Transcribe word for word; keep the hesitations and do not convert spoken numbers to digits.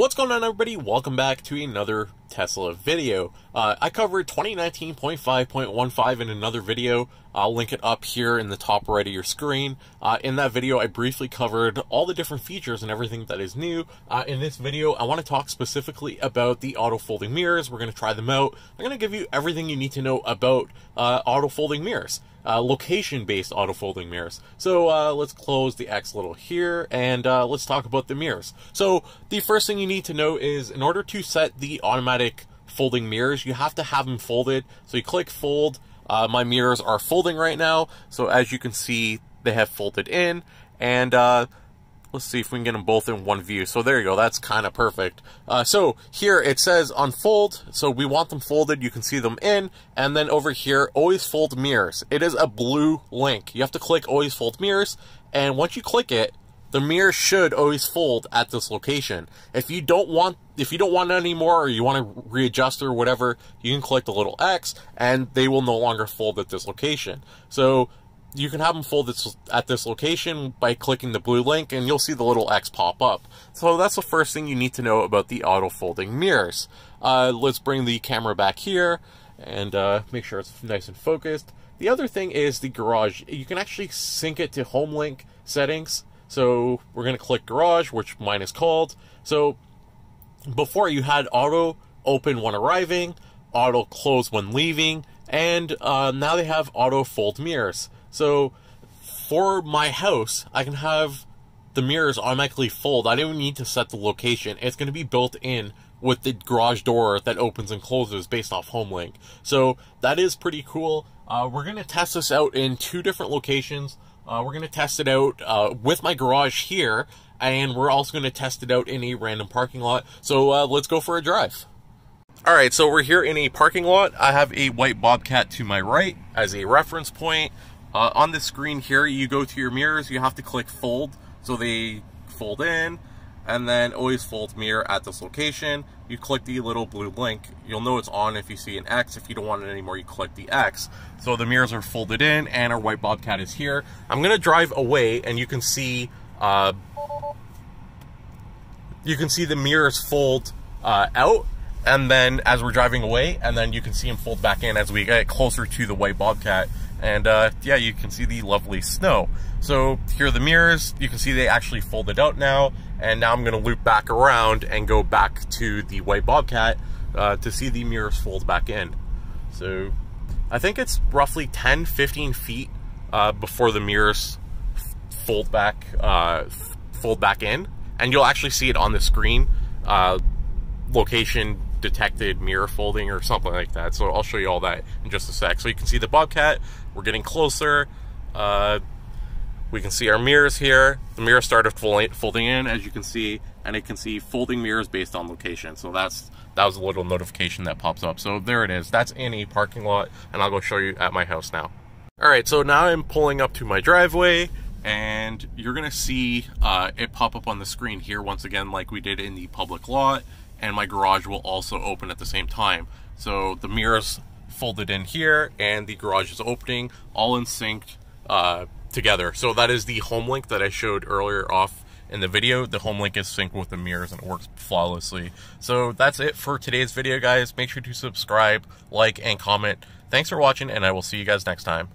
What's going on, everybody? Welcome back to another Tesla video. Uh, I covered twenty nineteen point five point fifteen in another video. I'll link it up here in the top right of your screen. Uh, in that video, I briefly covered all the different features and everything that is new. Uh, in this video, I want to talk specifically about the auto folding mirrors. We're going to try them out. I'm going to give you everything you need to know about uh, auto folding mirrors, uh, location-based auto folding mirrors. So uh, let's close the X little here, and uh, let's talk about the mirrors. So the first thing you need to know is, in order to set the automatic folding mirrors, you have to have them folded. So you click fold. Uh, my mirrors are folding right now, so as you can see, they have folded in, and uh, let's see if we can get them both in one view. So there you go, that's kind of perfect. Uh, so here it says unfold, so we want them folded, you can see them in, and then over here, always fold mirrors. It is a blue link. You have to click always fold mirrors, and once you click it, the mirror should always fold at this location. If you don't want, if you don't want it anymore, or you want to readjust or whatever, you can click the little X, and they will no longer fold at this location. So you can have them fold at this location by clicking the blue link, and you'll see the little X pop up. So that's the first thing you need to know about the auto folding mirrors. Uh, let's bring the camera back here and uh, make sure it's nice and focused. The other thing is the garage. You can actually sync it to HomeLink settings. So we're going to click garage, which mine is called. So before, you had auto open when arriving, auto close when leaving, and uh, now they have auto fold mirrors. So for my house, I can have the mirrors automatically fold. I don't need to set the location. It's going to be built in with the garage door that opens and closes based off HomeLink. So that is pretty cool. Uh, we're going to test this out in two different locations. Uh, we're going to test it out uh, with my garage here, and we're also going to test it out in a random parking lot. So uh, let's go for a drive. All right, so we're here in a parking lot. I have a white Bobcat to my right as a reference point. Uh, on the screen here, you go to your mirrors. You have to click fold, so they fold in, and then always fold mirror at this location. You click the little blue link. You'll know it's on if you see an X. If you don't want it anymore, you click the X. So the mirrors are folded in, and our white Bobcat is here. I'm gonna drive away, and you can see uh, you can see the mirrors fold uh, out, and then as we're driving away, and then you can see them fold back in as we get closer to the white Bobcat. And uh, yeah, you can see the lovely snow. So here are the mirrors. You can see they actually folded out now. And now I'm gonna loop back around and go back to the white Bobcat uh, to see the mirrors fold back in. So I think it's roughly ten, fifteen feet uh, before the mirrors fold back, uh, fold back in. And you'll actually see it on the screen, uh, location detected mirror folding or something like that. So I'll show you all that in just a sec. So you can see the Bobcat, we're getting closer. Uh, we can see our mirrors here. The mirrors started folding in, as you can see, and it can see folding mirrors based on location. So that's, that was a little notification that pops up. So there it is, that's in a parking lot, and I'll go show you at my house now. All right, so now I'm pulling up to my driveway, and you're gonna see uh, it pop up on the screen here once again, like we did in the public lot. And my garage will also open at the same time. So the mirrors folded in here, and the garage is opening, all in sync uh, together. So that is the HomeLink that I showed earlier off in the video. The HomeLink is synced with the mirrors, and it works flawlessly. So that's it for today's video, guys. Make sure to subscribe, like, and comment. Thanks for watching, and I will see you guys next time.